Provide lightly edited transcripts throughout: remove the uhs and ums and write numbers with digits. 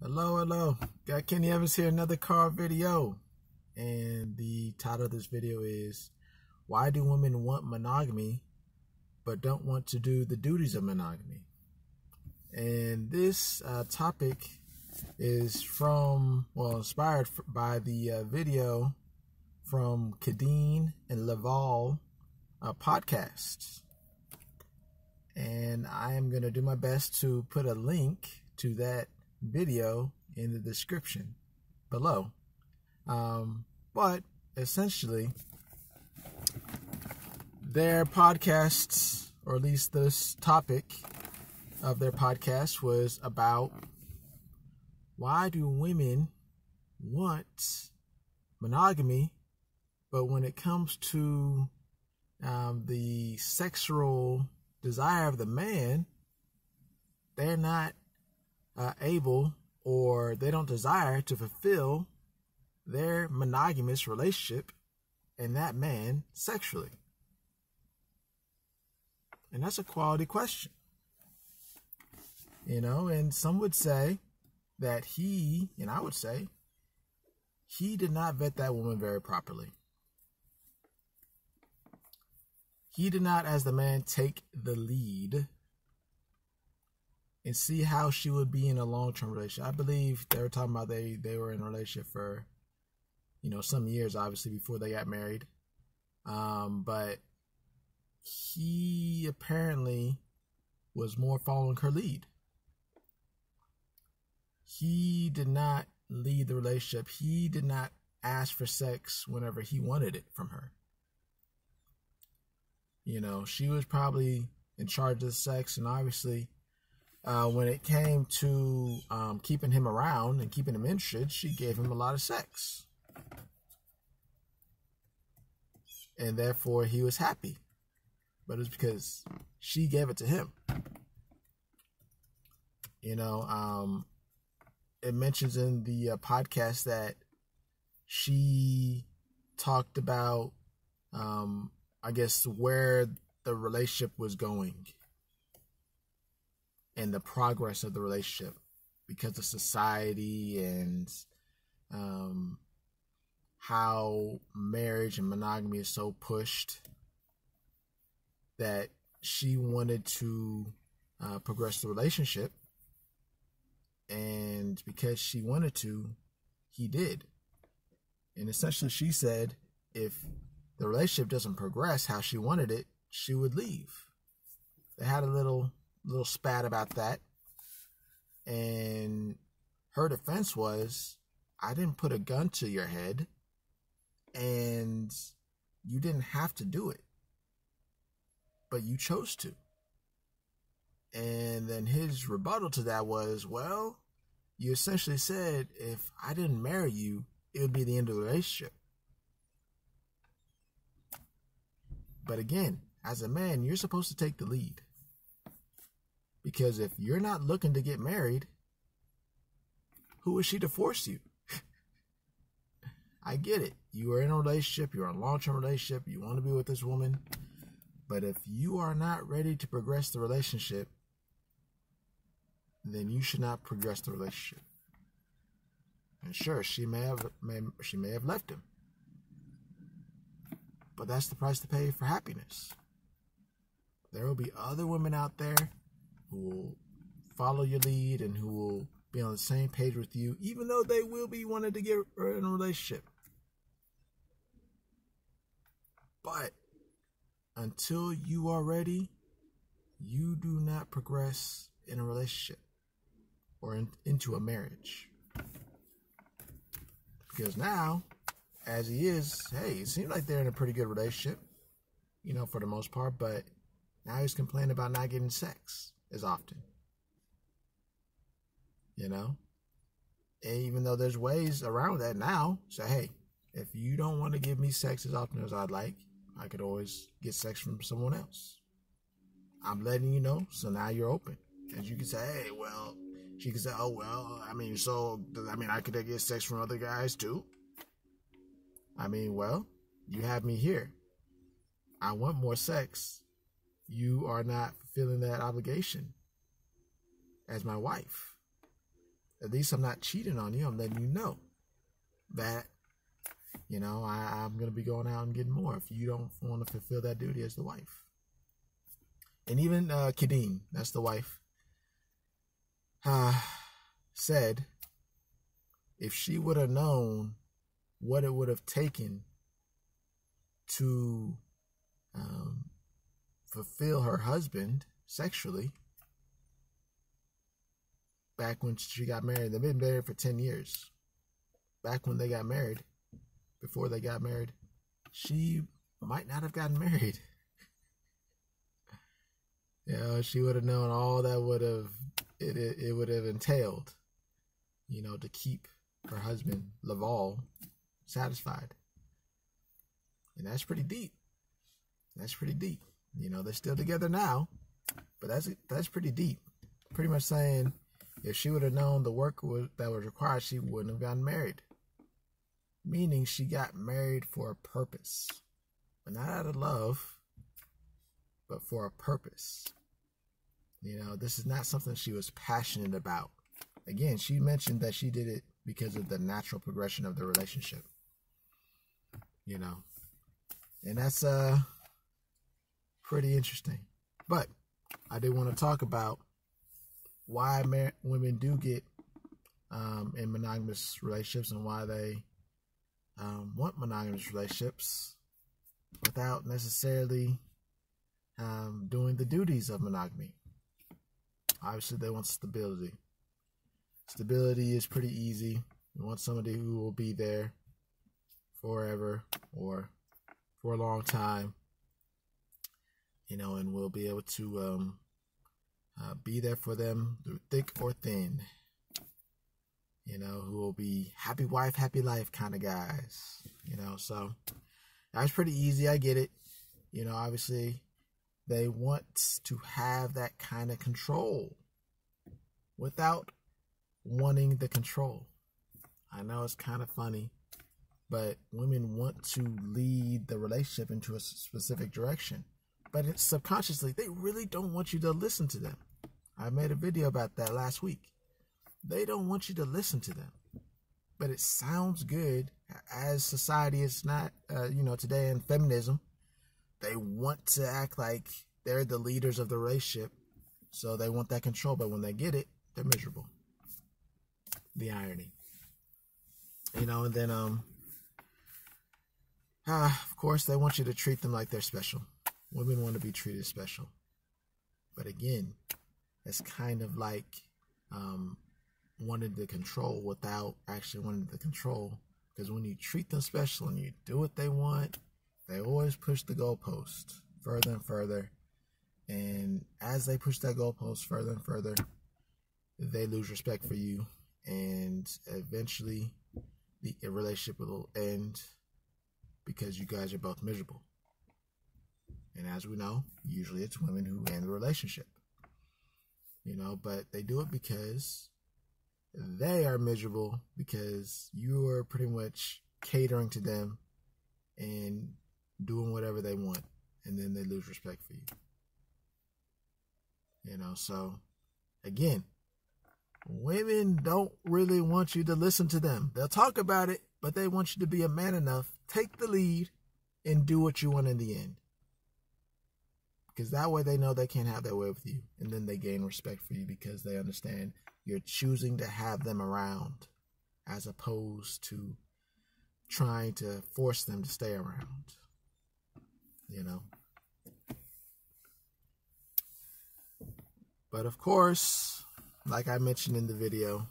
Hello, got Kenny Evans here, another car video, and the title of this video is Why Do Women Want Monogamy But Don't Want to Do the Duties of Monogamy? And this topic is inspired by the video from Kadeem and Laval podcasts, and I am going to do my best to put a link to that video in the description below. But essentially, their podcasts, or at least this topic of their podcast, was about why do women want monogamy, but when it comes to the sexual desire of the man, they're not able, or they don't desire to fulfill their monogamous relationship and that man sexually. And that's a quality question, you know. And some would say that I would say he did not vet that woman very properly. He did not, as the man, take the lead and see how she would be in a long-term relationship. I believe they were talking about they were in a relationship for, some years, obviously, before they got married. But he apparently was more following her lead. He did not lead the relationship. He did not ask for sex whenever he wanted it from her. She was probably in charge of the sex, and obviously, when it came to keeping him around and keeping him interested, she gave him a lot of sex. And therefore, he was happy. But it was because she gave it to him. It mentions in the podcast that she talked about, I guess, where the relationship was going and the progress of the relationship because of society and how marriage and monogamy is so pushed, that she wanted to progress the relationship, and because she wanted to, he did. And essentially she said if the relationship doesn't progress how she wanted it, she would leave. They had a little spat about that, and her defense was, I didn't put a gun to your head and you didn't have to do it, but you chose to. And then his rebuttal to that was, well, you essentially said if I didn't marry you, it would be the end of the relationship. But again, as a man, you're supposed to take the lead. Because if you're not looking to get married, who is she to force you? I get it. You are in a relationship. You're in a long-term relationship. You want to be with this woman. But if you are not ready to progress the relationship, then you should not progress the relationship. And sure, she may have left him. But that's the price to pay for happiness. There will be other women out there who will follow your lead and who will be on the same page with you, even though they will be wanting to get in a relationship. But until you are ready, you do not progress in a relationship or into a marriage. Because now, as he is, hey, it seems like they're in a pretty good relationship, for the most part, but now he's complaining about not getting sex as often, and even though there's ways around that now. So hey, if you don't want to give me sex as often as I'd like, I could always get sex from someone else. I'm letting you know, so now you're open. And you can say, hey, well, she can say, oh, well, I could get sex from other guys too. Well, you have me here. I want more sex. You are not fulfilling that obligation as my wife. At least I'm not cheating on you. I'm letting you know that, you know, I'm going to be going out and getting more if you don't want to fulfill that duty as the wife. And even Kadeem, that's the wife, said if she would have known what it would have taken to fulfill her husband sexually back when she got married. They've been married for 10 years. Back when they got married, before they got married, she might not have gotten married. You know, she would have known all that would have, it would have entailed, you know, to keep her husband, Laval, satisfied. And that's pretty deep. That's pretty deep. You know, they're still together now, but that's pretty deep. Pretty much saying if she would have known the work that was required, she wouldn't have gotten married. Meaning she got married for a purpose. But not out of love, but for a purpose. You know, this is not something she was passionate about. Again, she mentioned that she did it because of the natural progression of the relationship. You know, and that's pretty interesting. But I did want to talk about why women do get in monogamous relationships and why they want monogamous relationships without necessarily doing the duties of monogamy. Obviously, they want stability. Stability is pretty easy. You want somebody who will be there forever or for a long time, you know, and will be able to be there for them through thick or thin, you know, who will be happy wife, happy life kind of guys, you know. So that's pretty easy. I get it. You know, obviously, they want to have that kind of control without wanting the control. I know it's kind of funny, but women want to lead the relationship into a specific direction. But it's subconsciously, they really don't want you to listen to them. I made a video about that last week. They don't want you to listen to them. But it sounds good. As society is not, you know, today in feminism, they want to act like they're the leaders of the relationship, so they want that control. But when they get it, they're miserable. The irony, you know. And then, of course, they want you to treat them like they're special. Women want to be treated special, but again, it's kind of like wanting to control without actually wanting to control. Because when you treat them special and you do what they want, they always push the goalpost further and further. And as they push that goalpost further and further, they lose respect for you. And eventually, the relationship will end because you guys are both miserable. And as we know, usually it's women who end the relationship. You know, but they do it because they are miserable, because you are pretty much catering to them and doing whatever they want, and then they lose respect for you. You know, so again, women don't really want you to listen to them. They'll talk about it, but they want you to be a man enough, take the lead, and do what you want in the end. Because that way they know they can't have their way with you, and then they gain respect for you because they understand you're choosing to have them around as opposed to trying to force them to stay around, you know. But of course, like I mentioned in the video,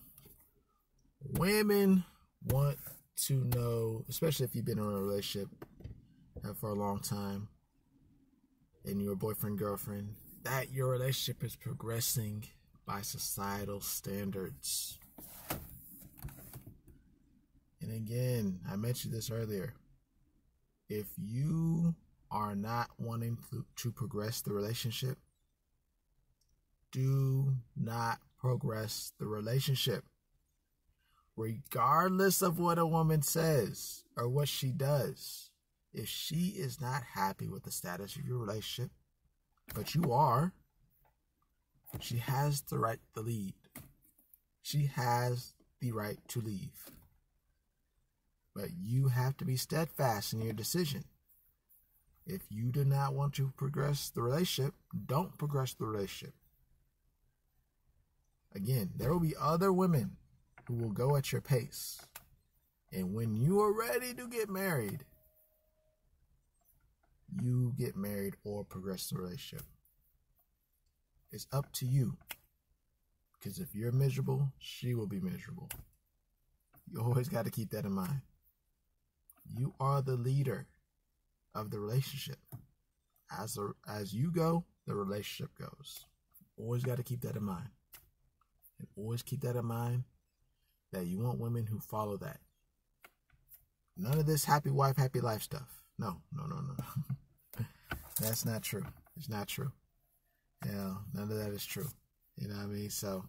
women want to know, especially if you've been in a relationship for a long time and you're a boyfriend, girlfriend, that your relationship is progressing by societal standards. And again, I mentioned this earlier. If you are not wanting to progress the relationship, do not progress the relationship. Regardless of what a woman says or what she does, if she is not happy with the status of your relationship, but you are, she has the right to lead. She has the right to leave. But you have to be steadfast in your decision. If you do not want to progress the relationship, don't progress the relationship. Again, there will be other women who will go at your pace. And when you are ready to get married, you get married or progress the relationship. It's up to you. Because if you're miserable, she will be miserable. You always got to keep that in mind. You are the leader of the relationship. As you go, the relationship goes. Always got to keep that in mind. And always keep that in mind that you want women who follow that. None of this happy wife, happy life stuff. No. That's not true. It's not true. None of that is true. You know what I mean? So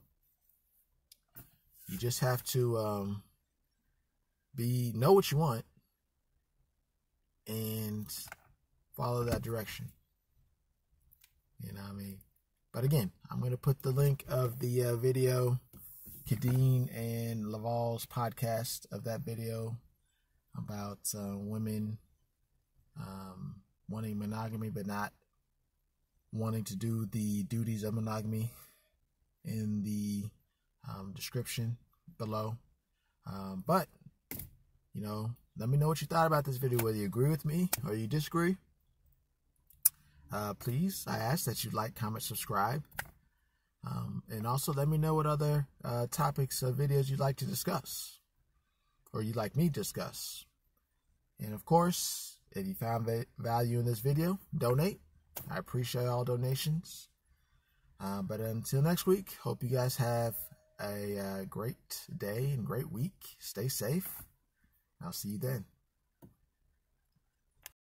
you just have to know what you want and follow that direction. You know what I mean? But again, I'm going to put the link of the video, Kadeem and Laval's podcast, of that video about women wanting monogamy but not wanting to do the duties of monogamy in the description below. But, you know, let me know what you thought about this video, whether you agree with me or you disagree. Please, I ask that you like, comment, subscribe. And also let me know what other topics or videos you'd like to discuss or you'd like me to discuss. And of course, if you found value in this video, donate. I appreciate all donations. But until next week, hope you guys have a great day and great week. Stay safe. I'll see you then.